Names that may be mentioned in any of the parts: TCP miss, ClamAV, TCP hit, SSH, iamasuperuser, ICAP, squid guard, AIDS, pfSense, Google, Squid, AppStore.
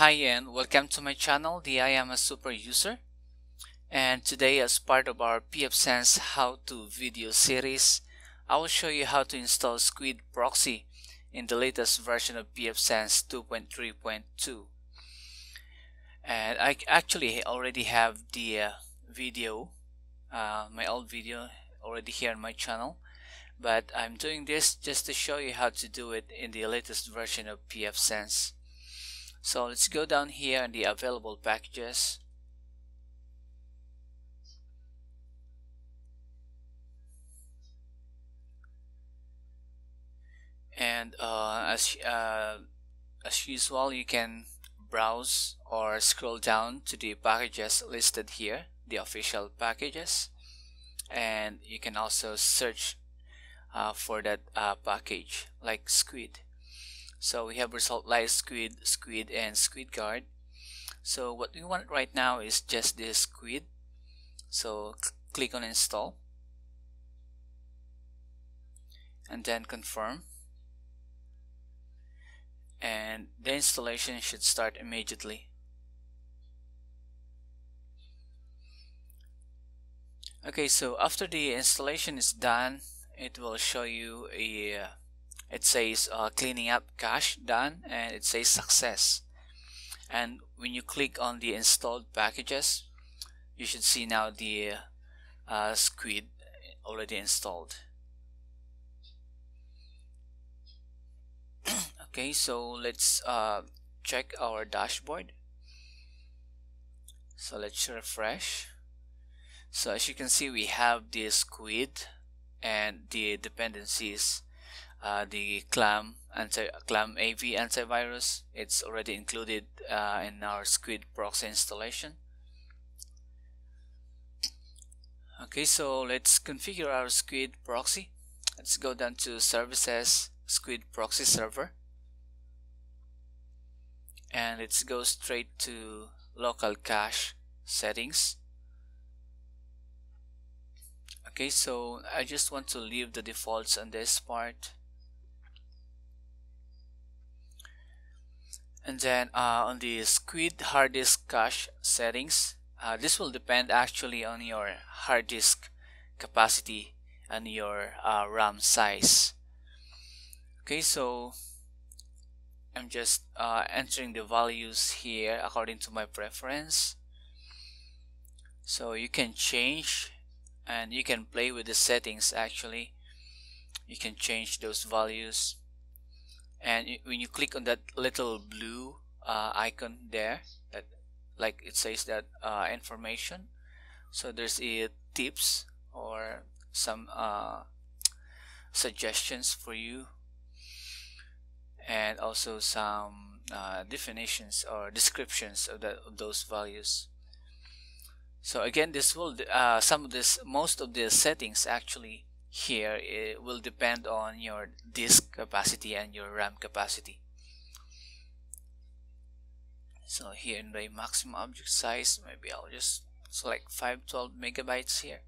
Hi and welcome to my channel. I am a super user, and today, as part of our pfSense how to video series, I will show you how to install Squid proxy in the latest version of pfSense 2.3.2. And I actually already have the video, my old video already here on my channel, but I'm doing this just to show you how to do it in the latest version of pfSense. So let's go down here in the available packages. And as usual, you can browse or scroll down to the packages listed here, the official packages. And you can also search for that package like Squid. So we have result like Squid, Squid, and Squid Guard. So what we want right now is just this Squid. So click on install and then confirm, and the installation should start immediately. Okay, so after the installation is done, it will show you a it says cleaning up cache done, and it says success. And when you click on the installed packages, you should see now the Squid already installed. Okay, so let's check our dashboard. So let's refresh. So as you can see, we have the Squid and the dependencies. The ClamAV antivirus, it's already included in our Squid proxy installation. Okay, so let's configure our Squid proxy. Let's go down to services, Squid proxy server, and let's go straight to local cache settings. Okay, so I just want to leave the defaults on this part. And then on the Squid hard disk cache settings, this will depend actually on your hard disk capacity and your RAM size. Okay, so I'm just entering the values here according to my preference. So you can change and you can play with the settings actually. You can change those values. And when you click on that little blue icon there, that like it says that information, so there's a tips or some suggestions for you, and also some definitions or descriptions of those values. So again, this will most of the settings actually here, it will depend on your disk capacity and your RAM capacity. So here in the maximum object size, maybe I'll just select 512 megabytes here,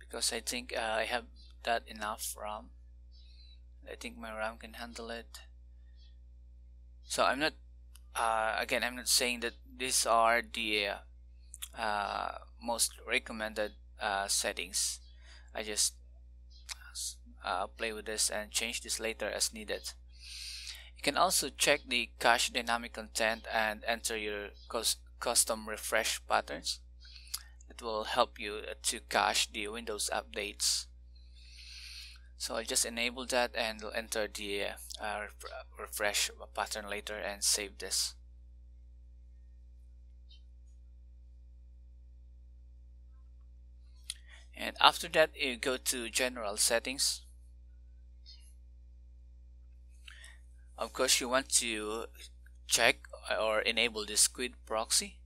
because I think I have that enough RAM. I think my RAM can handle it. So I'm not again, I'm not saying that these are the most recommended settings. I just play with this and change this later as needed. You can also check the cache dynamic content and enter your custom refresh patterns. It will help you to cache the Windows updates. So I'll just enable that and enter the refresh pattern later and save this. And after that, you go to general settings. Of course, you want to check or enable the Squid proxy.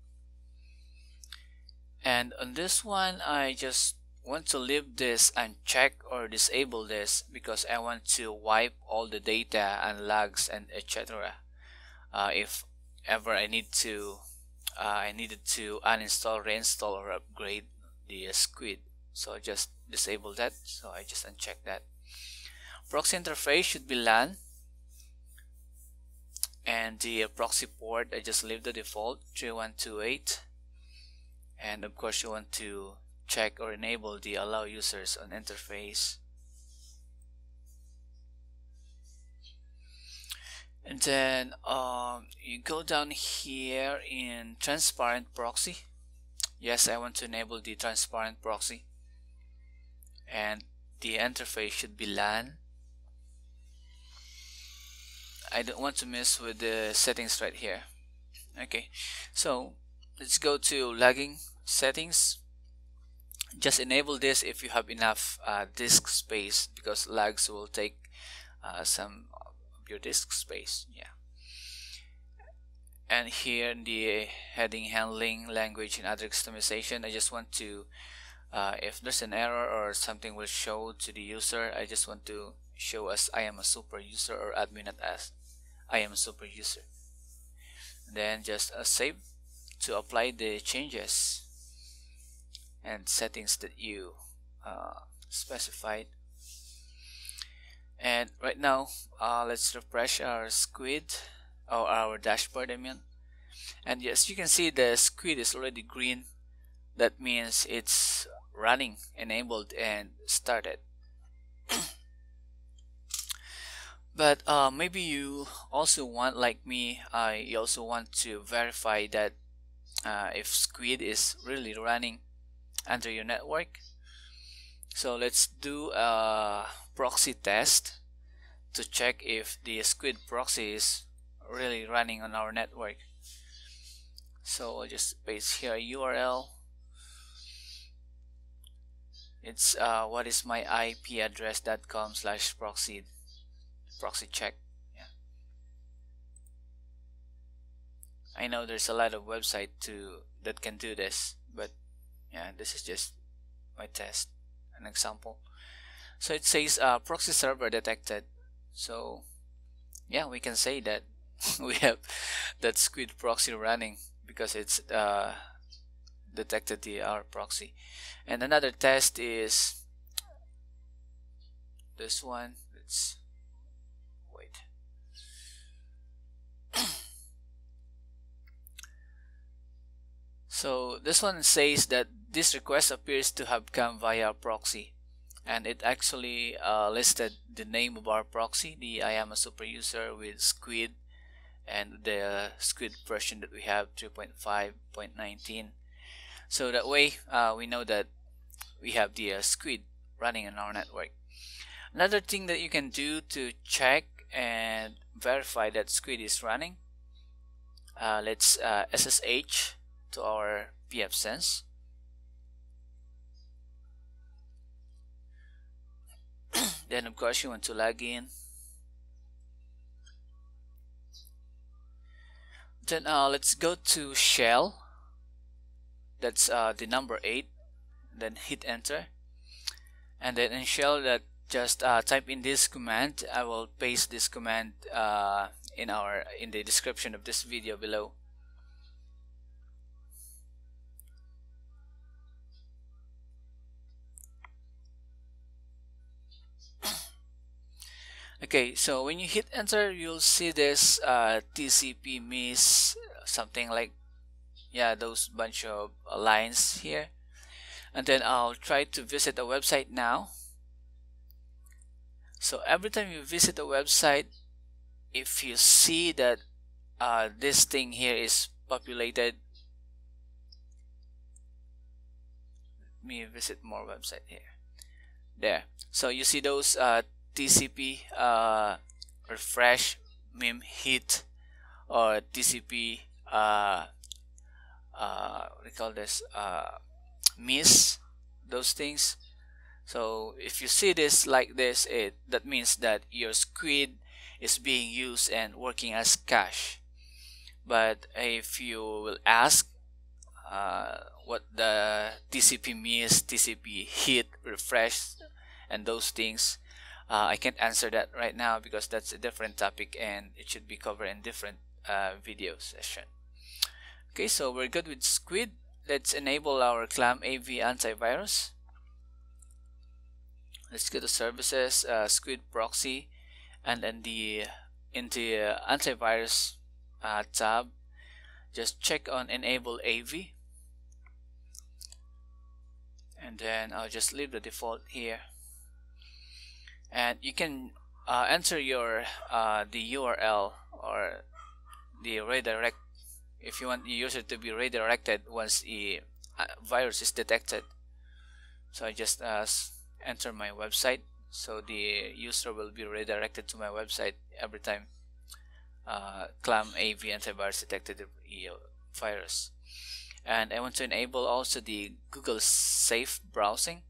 And on this one, I just want to leave this unchecked or disable this, because I want to wipe all the data and logs and etc. If ever I need to, I needed to uninstall, reinstall, or upgrade the Squid. So I just disable that. So I just uncheck that. Proxy interface should be LAN. and the proxy port, I just leave the default 3128, and of course you want to check or enable the allow users on interface. And then you go down here in transparent proxy. Yes, I want to enable the transparent proxy, and the interface should be LAN. I don't want to mess with the settings right here. Okay, so let's go to lagging settings. Just enable this if you have enough disk space, because lags will take some of your disk space. Yeah. And here in the heading, handling, language, and other customization, I just want to, if there's an error or something will show to the user, I just want to show as I am a super user, or admin as I am a super user. Then just save to apply the changes and settings that you specified. And right now, let's refresh our Squid, or our dashboard, I mean. And yes, you can see the Squid is already green. That means it's running, enabled, and started. But maybe you also want, like me, you also want to verify that if Squid is really running under your network. So let's do a proxy test to check if the Squid proxy is really running on our network. So I'll just paste here a URL. It's what is my IP address.com/proxy check. Yeah, I know there's a lot of websites that can do this, but yeah, this is just my test, an example. So it says proxy server detected. So yeah, we can say that we have that Squid proxy running, because it's detected our proxy. And another test is this one. Let's wait. So this one says that this request appears to have come via proxy, and it actually listed the name of our proxy, the I am a super user with Squid, and the Squid version that we have, 3.5.19. so that way we know that we have the Squid running on our network. Another thing that you can do to check and verify that Squid is running, let's SSH to our pfSense. Then of course you want to log in. Then let's go to shell, that's the number 8, then hit enter. And then in shell, that just type in this command. I will paste this command in the description of this video below. Okay, so when you hit enter, you'll see this TCP miss, something like, yeah, those bunch of lines here. And then I'll try to visit a website now. So every time you visit a website, if you see that this thing here is populated, let me visit more website here. There. So you see those TCP refresh meme hit, or TCP what do you call this, miss, those things. So if you see this like this, that means that your Squid is being used and working as cache. But if you will ask what the TCP miss, TCP hit, refresh, and those things, I can't answer that right now, because that's a different topic and it should be covered in different video session. Okay, so we're good with Squid. Let's enable our ClamAV antivirus. Let's go to services, Squid proxy, and then the in the antivirus tab, just check on enable AV, and then I'll just leave the default here. And you can enter your the URL or the redirect if you want the user to be redirected once the virus is detected. So I just enter my website, so the user will be redirected to my website every time ClamAV antivirus detected the virus. And I want to enable also the Google Safe browsing.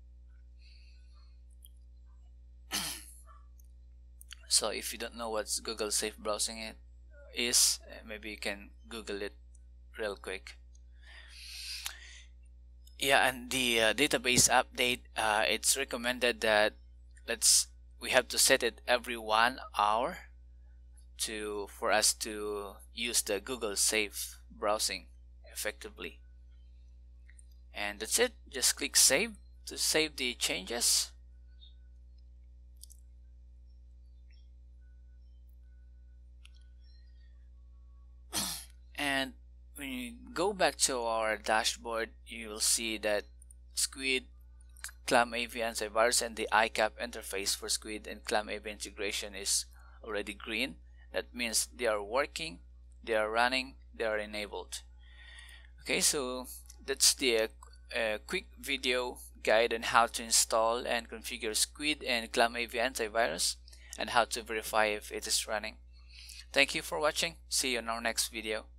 So if you don't know what Google Safe browsing is, maybe you can Google it real quick. Yeah, and the database update, it's recommended that we have to set it every 1 hour for us to use the Google Safe browsing effectively. And that's it. Just click save to save the changes. And when you go back to our dashboard, you will see that Squid, ClamAV antivirus, and the ICAP interface for Squid and ClamAV integration is already green. That means they are working, they are running, they are enabled. Okay, so that's the quick video guide on how to install and configure Squid and ClamAV antivirus and how to verify if it is running. Thank you for watching. See you in our next video.